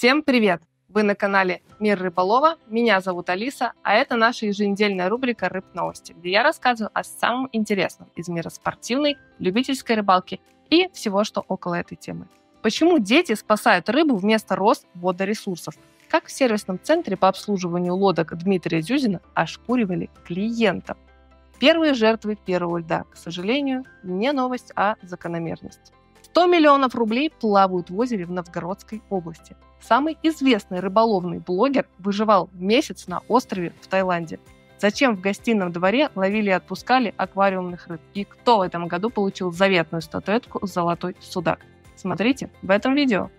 Всем привет! Вы на канале Мир Рыболова, меня зовут Алиса, а это наша еженедельная рубрика «РЫБНОВОСТИ», где я рассказываю о самом интересном из мира спортивной, любительской рыбалки и всего, что около этой темы. Почему дети спасают рыбу вместо Росводоресурсов? Как в сервисном центре по обслуживанию лодок Дмитрия Зюзина ошкуривали клиентов? Первые жертвы первого льда, к сожалению, не новость, а закономерность. 100 миллионов рублей плавают в озере в Новгородской области. Самый известный рыболовный блогер выживал месяц на острове в Таиланде. Зачем в гостином дворе ловили и отпускали аквариумных рыб? И кто в этом году получил заветную статуэтку «Золотой судак»? Смотрите в этом видео.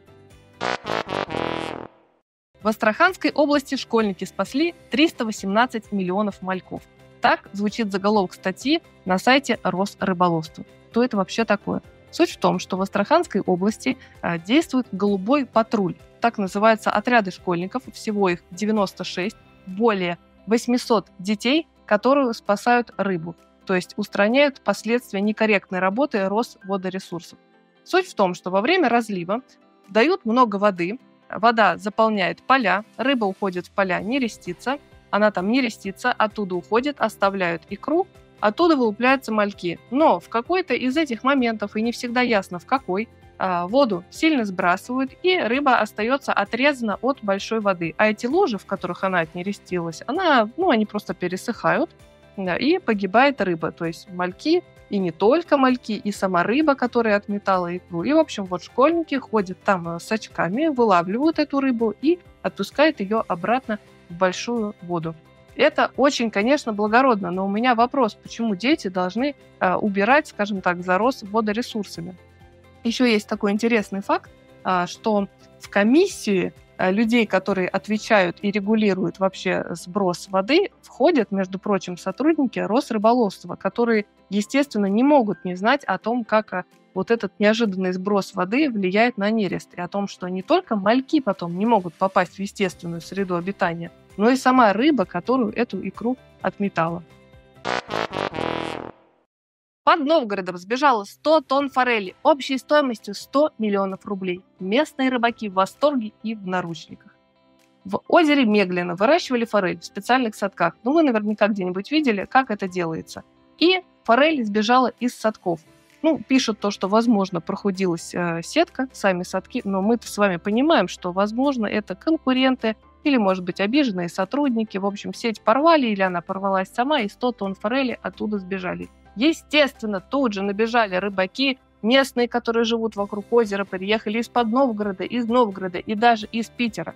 В Астраханской области школьники спасли 318 миллионов мальков. Так звучит заголовок статьи на сайте Росрыболовства. Что это вообще такое? Суть в том, что в Астраханской области действует «Голубой патруль». Так называются отряды школьников, всего их 96, более 800 детей, которые спасают рыбу, то есть устраняют последствия некорректной работы Росводоресурсов. Суть в том, что во время разлива дают много воды, вода заполняет поля, рыба уходит в поля, не рестится, она там не рестится, оттуда уходит, оставляют икру, оттуда вылупляются мальки. Но в какой-то из этих моментов, и не всегда ясно в какой, воду сильно сбрасывают, и рыба остается отрезана от большой воды. А эти лужи, в которых она отнерестилась, они просто пересыхают, и погибает рыба. То есть мальки, и не только мальки, и сама рыба, которая отметала икру. И, в общем, вот школьники ходят там с очками, вылавливают эту рыбу и отпускают ее обратно в большую воду. Это очень, конечно, благородно, но у меня вопрос, почему дети должны убирать, скажем так, за Росводоресурсами? Еще есть такой интересный факт, что в комиссии людей, которые отвечают и регулируют вообще сброс воды, входят, между прочим, сотрудники Росрыболовства, которые, естественно, не могут не знать о том, как вот этот неожиданный сброс воды влияет на нерест, и о том, что не только мальки потом не могут попасть в естественную среду обитания, но и сама рыба, которую эту икру отметала. Под Новгородом сбежало 100 тонн форели общей стоимостью 100 миллионов рублей. Местные рыбаки в восторге и в наручниках. В озере Меглина выращивали форель в специальных садках. Ну, вы наверняка где-нибудь видели, как это делается. И форель сбежала из садков. Ну, пишут то, что, возможно, прохудилась сетка, сами садки, но мы-то с вами понимаем, что, возможно, это конкуренты или, может быть, обиженные сотрудники. В общем, сеть порвали или она порвалась сама, и 100 тонн форели оттуда сбежали. Естественно, тут же набежали рыбаки, местные, которые живут вокруг озера, приехали из-под Новгорода, из Новгорода и даже из Питера.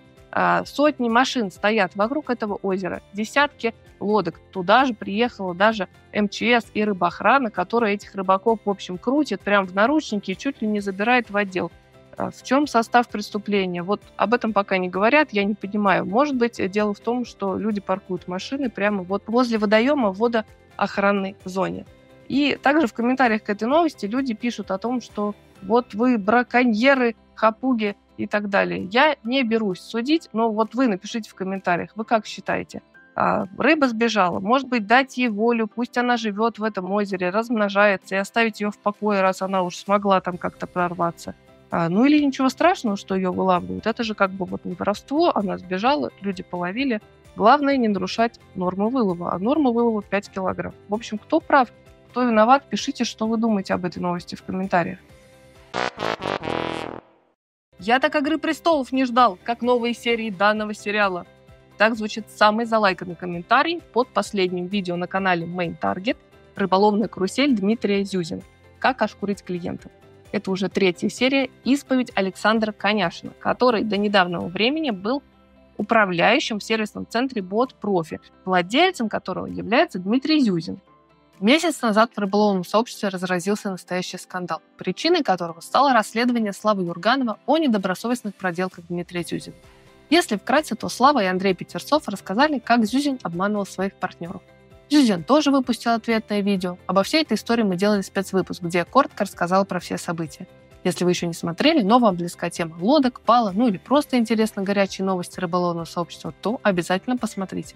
Сотни машин стоят вокруг этого озера, десятки лодок. Туда же приехала даже МЧС и рыбоохрана, которая этих рыбаков, в общем, крутит прям в наручники и чуть ли не забирает в отдел. В чем состав преступления? Вот об этом пока не говорят, я не понимаю. Может быть, дело в том, что люди паркуют машины прямо вот возле водоема в водоохранной зоне. И также в комментариях к этой новости люди пишут о том, что вот вы браконьеры, хапуги и так далее. Я не берусь судить, но вот вы напишите в комментариях, вы как считаете? Рыба сбежала, может быть, дать ей волю, пусть она живет в этом озере, размножается, и оставить ее в покое, раз она уж смогла там как-то прорваться. Ну или ничего страшного, что ее вылавливают. Это же как бы вот не воровство, она сбежала, люди половили. Главное не нарушать норму вылова, а норма вылова 5 килограмм. В общем, кто прав, кто виноват, пишите, что вы думаете об этой новости в комментариях. Я так «Игры престолов» не ждал, как новые серии данного сериала. Так звучит самый залайканный комментарий под последним видео на канале Мейн Таргет «Рыболовная карусель» Дмитрия Зюзина. Как ошкурить клиентов. Это уже третья серия «Исповедь Александра Коняшина», который до недавнего времени был управляющим в сервисном центре Бот Профи, владельцем которого является Дмитрий Зюзин. Месяц назад в рыболовном сообществе разразился настоящий скандал, причиной которого стало расследование Славы Юрганова о недобросовестных проделках Дмитрия Зюзина. Если вкратце, то Слава и Андрей Петерцов рассказали, как Зюзин обманывал своих партнеров. Зюзин тоже выпустил ответное видео. Обо всей этой истории мы делали спецвыпуск, где я коротко рассказал про все события. Если вы еще не смотрели, но вам близка тема лодок, пала, ну или просто интересны горячие новости рыболовного сообщества, то обязательно посмотрите.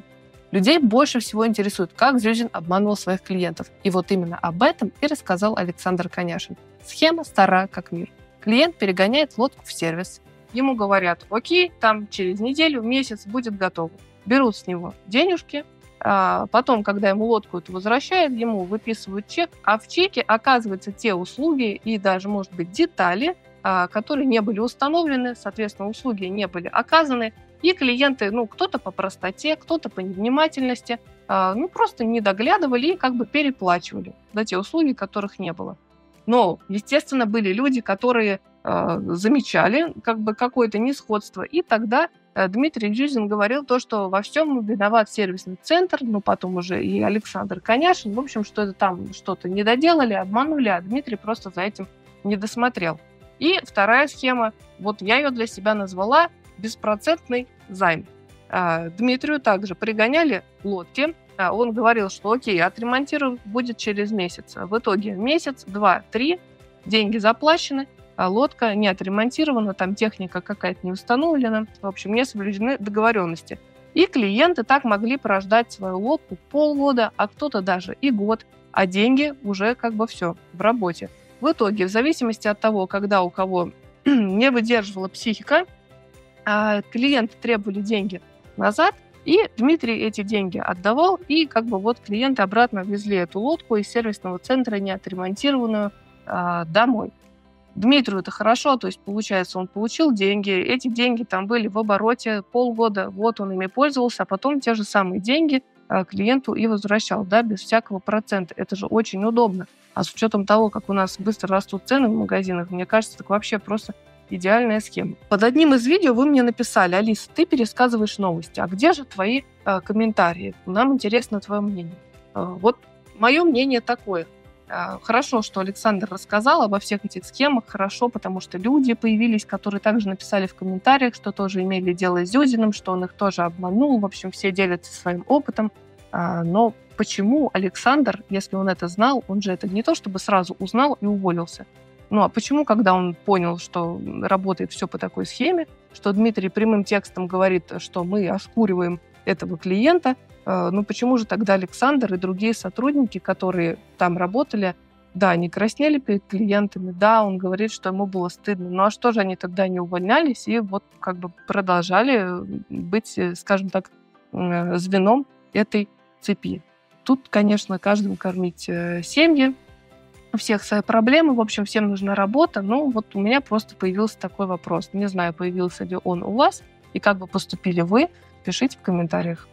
Людей больше всего интересует, как Зюзин обманывал своих клиентов. И вот именно об этом и рассказал Александр Коняшин. Схема стара как мир. Клиент перегоняет лодку в сервис. Ему говорят: окей, там через неделю, месяц будет готово. Берут с него денежки, потом, когда ему лодку эту возвращают, ему выписывают чек, а в чеке оказываются те услуги и даже, может быть, детали, которые не были установлены, соответственно, услуги не были оказаны, и клиенты, ну, кто-то по простоте, кто-то по невнимательности, ну, просто не доглядывали и как бы переплачивали за те услуги, которых не было. Но, естественно, были люди, которые замечали как бы какое-то несходство, и тогда Дмитрий Зюзин говорил то, что во всем виноват сервисный центр, ну, потом уже и Александр Коняшин, в общем, что это там что-то не доделали, обманули, а Дмитрий просто за этим не досмотрел. И вторая схема, вот я ее для себя назвала беспроцентный займ. Дмитрию также пригоняли лодки, он говорил, что окей, отремонтировать будет через месяц. В итоге месяц, два, три, деньги заплачены, лодка не отремонтирована, там техника какая-то не установлена, в общем, не соблюдены договоренности. И клиенты так могли прождать свою лодку полгода, а кто-то даже и год, а деньги уже как бы все в работе. В итоге, в зависимости от того, когда у кого не выдерживала психика, клиенты требовали деньги назад, и Дмитрий эти деньги отдавал, и как бы вот клиенты обратно везли эту лодку из сервисного центра, не отремонтированную, домой. Дмитрию это хорошо, то есть, получается, он получил деньги, эти деньги там были в обороте полгода, вот он ими пользовался, а потом те же самые деньги клиенту и возвращал, да, без всякого процента. Это же очень удобно. А с учетом того, как у нас быстро растут цены в магазинах, мне кажется, так вообще просто идеальная схема. Под одним из видео вы мне написали: Алиса, ты пересказываешь новости, а где же твои комментарии? Нам интересно твое мнение. Вот мое мнение такое. Хорошо, что Александр рассказал обо всех этих схемах, хорошо, потому что люди появились, которые также написали в комментариях, что тоже имели дело с Зюзиным, что он их тоже обманул, в общем, все делятся своим опытом. Но почему Александр, если он это знал, он же это не то чтобы сразу узнал и уволился, ну а почему, когда он понял, что работает все по такой схеме, что Дмитрий прямым текстом говорит, что мы ошкуриваем этого клиента, ну почему же тогда Александр и другие сотрудники, которые там работали, да, они краснели перед клиентами, да, он говорит, что ему было стыдно, ну а что же они тогда не увольнялись и вот как бы продолжали быть, скажем так, звеном этой цепи. Тут, конечно, каждому кормить семьи, у всех свои проблемы, в общем, всем нужна работа, но вот у меня просто появился такой вопрос. Не знаю, появился ли он у вас, и как бы поступили вы, пишите в комментариях.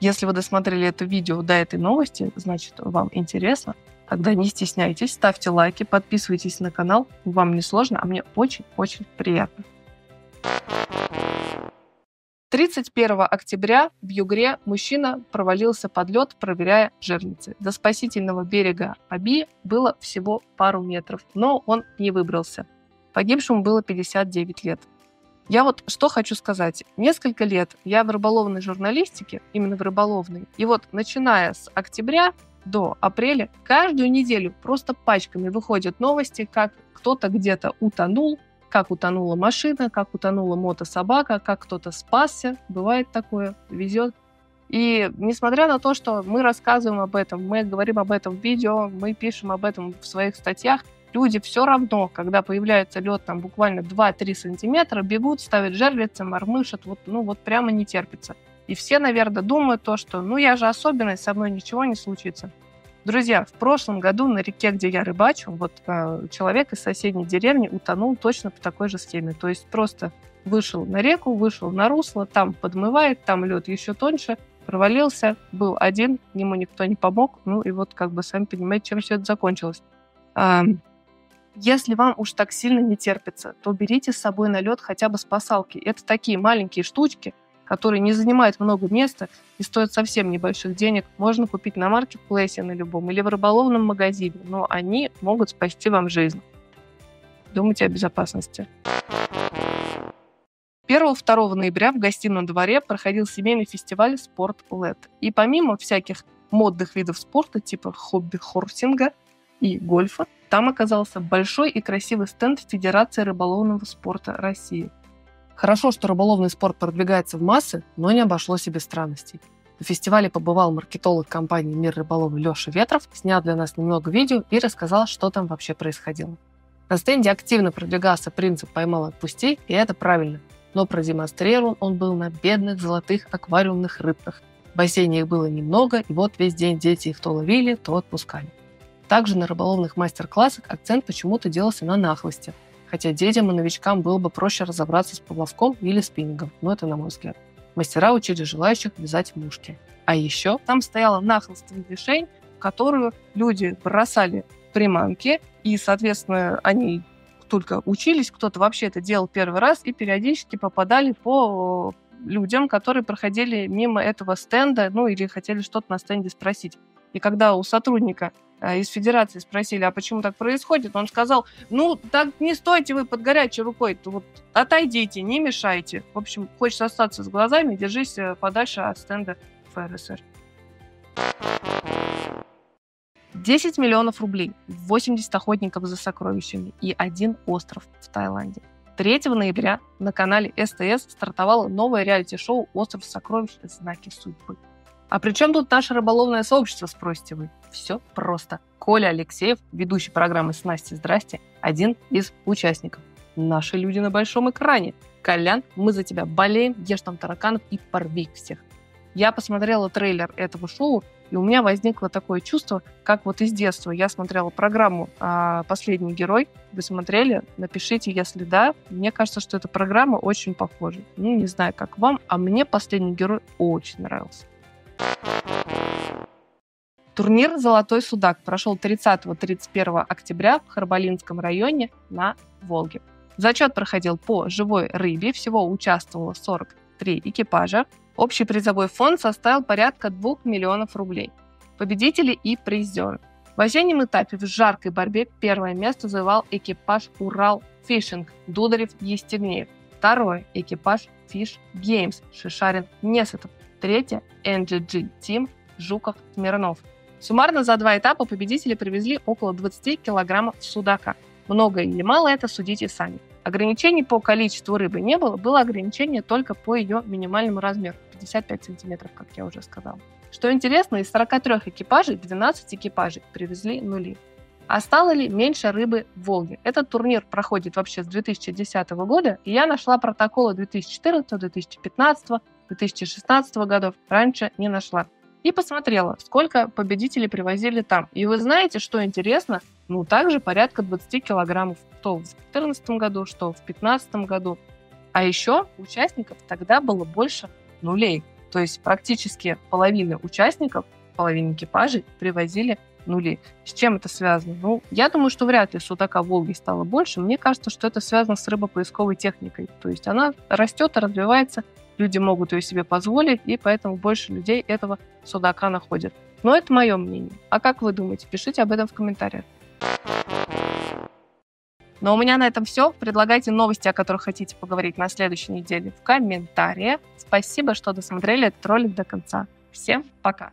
Если вы досмотрели это видео до этой новости, значит, вам интересно, тогда не стесняйтесь, ставьте лайки, подписывайтесь на канал, вам не сложно, а мне очень-очень приятно. 31 октября в Югре мужчина провалился под лед, проверяя жирницы. До спасительного берега Аби было всего пару метров, но он не выбрался. Погибшему было 59 лет. Я вот что хочу сказать. Несколько лет я в рыболовной журналистике, именно в рыболовной, и вот начиная с октября до апреля каждую неделю просто пачками выходят новости, как кто-то где-то утонул, как утонула машина, как утонула мотособака, как кто-то спасся. Бывает такое, везет. И несмотря на то, что мы рассказываем об этом, мы говорим об этом в видео, мы пишем об этом в своих статьях, люди все равно, когда появляется лед там буквально 2-3 сантиметра, бегут, ставят жерлицы, мормышат, вот, ну вот прямо не терпится. И все, наверное, думают то, что ну я же особенный, со мной ничего не случится. Друзья, в прошлом году на реке, где я рыбачу, вот человек из соседней деревни утонул точно по такой же схеме. То есть просто вышел на реку, вышел на русло, там подмывает, там лед еще тоньше, провалился, был один, ему никто не помог. Ну и вот как бы сами понимаете, чем все это закончилось. Если вам уж так сильно не терпится, то берите с собой на лед хотя бы спасалки. Это такие маленькие штучки, которые не занимают много места и стоят совсем небольших денег, можно купить на маркетплейсе на любом или в рыболовном магазине, но они могут спасти вам жизнь. Думайте о безопасности. 1-2 ноября в гостином дворе проходил семейный фестиваль «Спорт-лед». И помимо всяких модных видов спорта, типа хобби-хорсинга и гольфа, там оказался большой и красивый стенд Федерации рыболовного спорта России. Хорошо, что рыболовный спорт продвигается в массы, но не обошлось и без странностей. На фестивале побывал маркетолог компании «Мир Рыболова» Леша Ветров, снял для нас немного видео и рассказал, что там вообще происходило. На стенде активно продвигался принцип «поймал, отпусти», и это правильно. Но продемонстрирован он был на бедных золотых аквариумных рыбках. В бассейне их было немного, и вот весь день дети их то ловили, то отпускали. Также на рыболовных мастер-классах акцент почему-то делался на нахлости, хотя детям и новичкам было бы проще разобраться с поплавком или спиннингом, но это на мой взгляд. Мастера учили желающих вязать мушки. А еще там стояла нахлостная мишень, в которую люди бросали приманки, и, соответственно, они только учились, кто-то вообще это делал первый раз, и периодически попадали по людям, которые проходили мимо этого стенда, ну или хотели что-то на стенде спросить. И когда у сотрудника из Федерации спросили, а почему так происходит, он сказал, ну, так не стойте вы под горячей рукой, вот, отойдите, не мешайте. В общем, хочешь остаться с глазами, держись подальше от стенда ФРСР. 10 миллионов рублей, 80 охотников за сокровищами и один остров в Таиланде. 3 ноября на канале СТС стартовало новое реалити-шоу «Остров сокровищ. Знаки судьбы». А при чем тут наше рыболовное сообщество, спросите вы? Все просто. Коля Алексеев, ведущий программы «Снасти, здрасте», один из участников. Наши люди на большом экране. Колян, мы за тебя болеем, ешь там тараканов и порви всех. Я посмотрела трейлер этого шоу, и у меня возникло такое чувство, как вот из детства. Я смотрела программу «Последний герой». Вы смотрели? Напишите, если да. Мне кажется, что эта программа очень похожа. Ну, не знаю, как вам, а мне «Последний герой» очень нравился. Турнир «Золотой судак» прошел 30-31 октября в Харбалинском районе на Волге. Зачет проходил по живой рыбе. Всего участвовало 43 экипажа. Общий призовой фонд составил порядка 2 миллионов рублей. Победители и призеры. В осеннем этапе в жаркой борьбе первое место завоевал экипаж «Урал Фишинг» Дударев-Естернеев. Второе – экипаж «Фиш Геймс» Шишарин-Несетов. Третье – NGG тим Жуков, Миронов. Суммарно за 2 этапа победители привезли около 20 килограммов судака. Много или мало – это судите сами. Ограничений по количеству рыбы не было, было ограничение только по ее минимальному размеру – 55 сантиметров, как я уже сказала. Что интересно, из 43 экипажей 12 экипажей привезли нули. А стало ли меньше рыбы в Волге? Этот турнир проходит вообще с 2010 года, и я нашла протоколы 2014, 2015, 2016 годов, раньше не нашла. И посмотрела, сколько победителей привозили там. И вы знаете, что интересно? Ну, также порядка 20 килограммов, что в 2014 году, что в 2015 году. А еще участников тогда было больше нулей. То есть практически половина участников, половина экипажей привозили нули. С чем это связано? Ну, я думаю, что вряд ли судака в Волге стало больше. Мне кажется, что это связано с рыбопоисковой техникой. То есть она растет и развивается. Люди могут ее себе позволить, и поэтому больше людей этого судака находят. Но это мое мнение. А как вы думаете? Пишите об этом в комментариях. Но у меня на этом все. Предлагайте новости, о которых хотите поговорить на следующей неделе в комментариях. Спасибо, что досмотрели этот ролик до конца. Всем пока!